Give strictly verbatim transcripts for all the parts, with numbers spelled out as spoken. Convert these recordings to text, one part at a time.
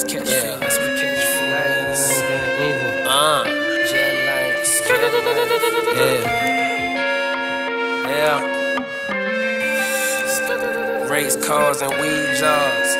Let's catch yeah. Let's catch feelings. Uh. Yeah. Yeah. Race cars and weed jars.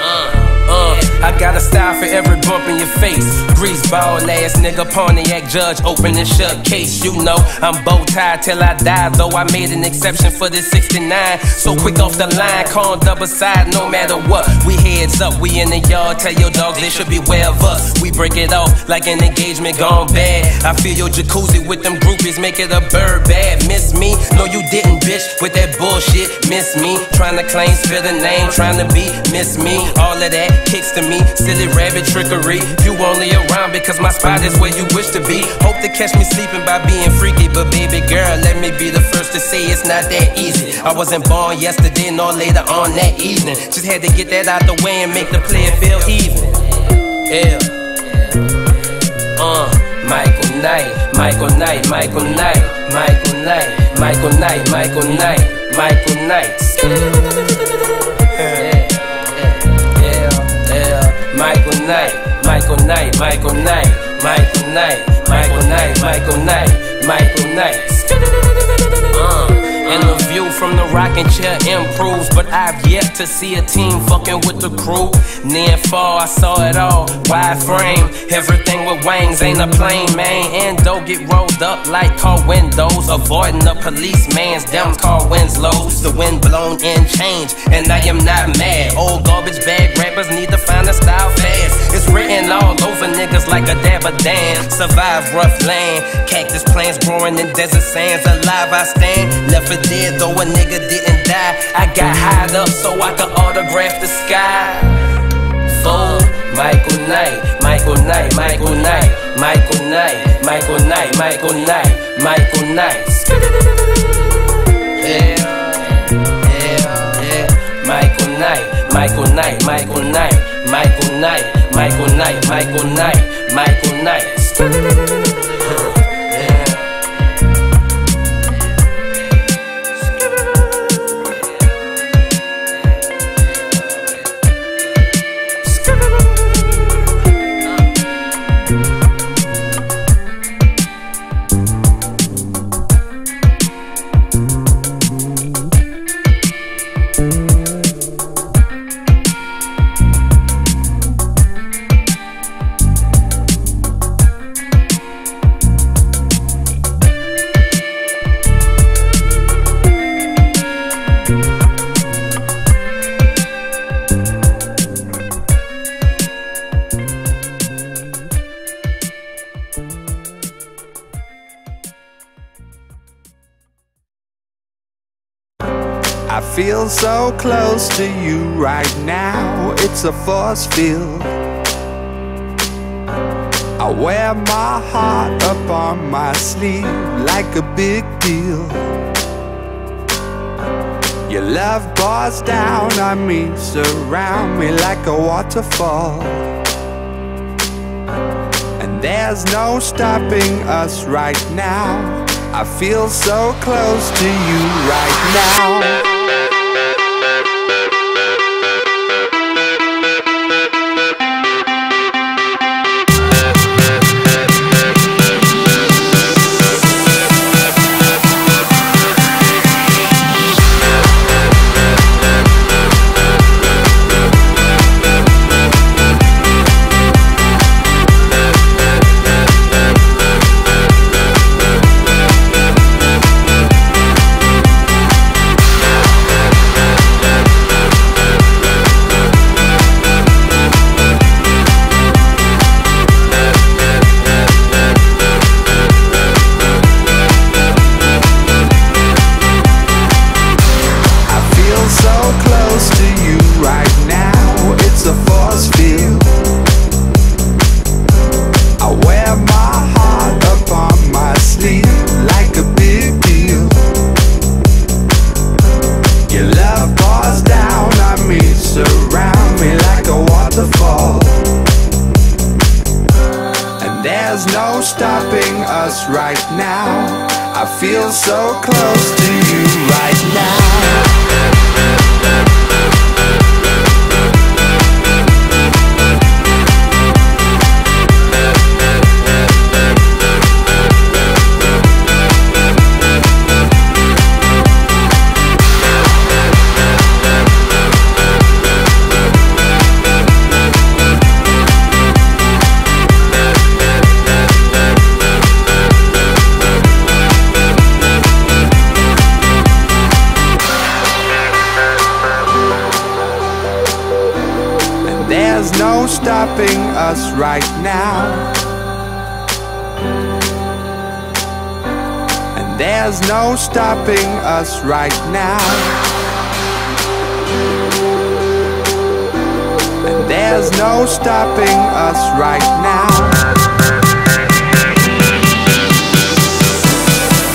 Uh. Uh. I got a style for every bump in your face. Greaseball ass nigga, Pontiac judge, open and shut case. You know I'm bow tied till I die, though I made an exception for this sixty-nine. So quick off the line, calm double side, no matter what. We heads up, we in the yard, tell your dog they should beware of us. We break it off like an engagement gone bad. I feel your jacuzzi with them groupies, make it a bird bad. Miss me? No you didn't, bitch, with that bullshit. Miss me? Trying to claim, spill the name, trying to be miss me. All of that kicks to me, silly rabbit trickery. You only around because my spot is where you wish to be. Hope to catch me sleeping by being freaky, but baby girl, let me be the first to say it's not that easy. I wasn't born yesterday nor later on that evening. Just had to get that out the way and make the player feel even. Yeah. Uh, Michael Knight, Michael Knight, Michael Knight, Michael Knight, Michael Knight, Michael Knight, Michael Knight. Yeah. Yeah. Yeah. Michael Knight. Michael Knight, Michael Knight, Michael Knight, Michael Knight, Michael Knight, Michael Knight. Uh, and the view from the rocking chair improves, but I've yet to see a team fucking with the crew. Near and far, I saw it all, wide frame. Everything with wings ain't a plane, man. And don't get rolled up like car windows, avoiding the policeman's down car Winslow's. The wind blown in change, and I am not mad. Old garbage bag rappers need to find a style fast. It's written all over niggas like a dab of damn. Survive rough land, cactus plants growing in desert sands. Alive I stand, left for dead though a nigga didn't die. I got high up so I could autograph the sky. Fool, Michael Knight, Michael Knight, Michael Knight, Michael Knight, Michael Knight, Michael Knight, Michael Knight. Yeah, yeah, yeah. Michael Knight, Michael Knight, Michael Knight, Michael Knight. Michael Knight, Michael Knight, Michael Knight. I feel so close to you right now, it's a force field. I wear my heart up on my sleeve like a big deal. Your love pours down on me, surround me like a waterfall. And there's no stopping us right now, I feel so close to you right now. Stopping us right now, I feel so close to you right now. stopping us right now. And there's no stopping us right now. And there's no stopping us right now.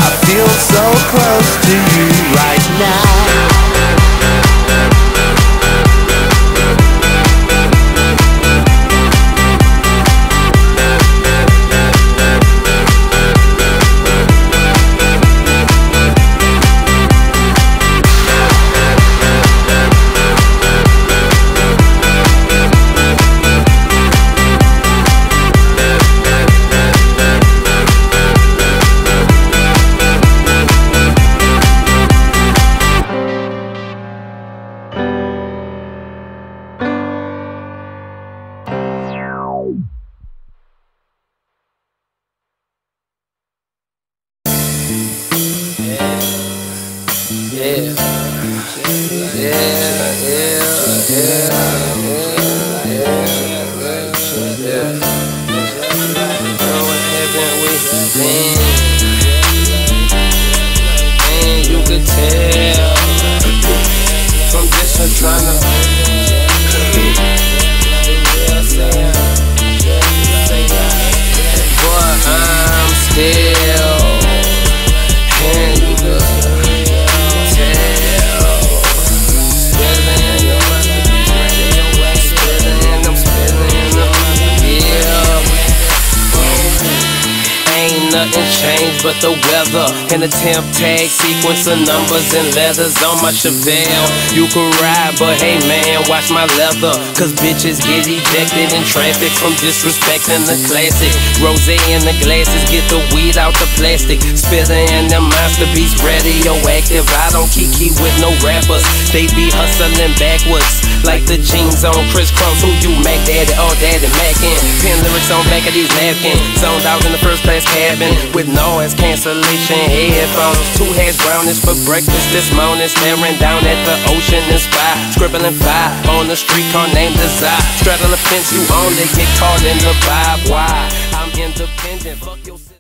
I feel so close to you right now. But the weather and the temp tag sequence of numbers and letters on my Chevelle. You can ride, but hey man, watch my leather, cause bitches get ejected in traffic from disrespecting the classic. Rosé in the glasses, get the weed out the plastic. Spitter in the masterpiece, radioactive. I don't kiki with no rappers, they be hustling backwards like the jeans on Chris Cross. Who you Mac Daddy or Daddy Mackin'? Pen lyrics on back of these napkins. Zoned out in the first class cabin with noise cancellation headphones. Two heads brownies for breakfast this morning, staring down at the ocean and spy, scribbling five on the streetcar named Desire. Straddle a fence, you only get caught in the vibe. Why? I'm independent, fuck your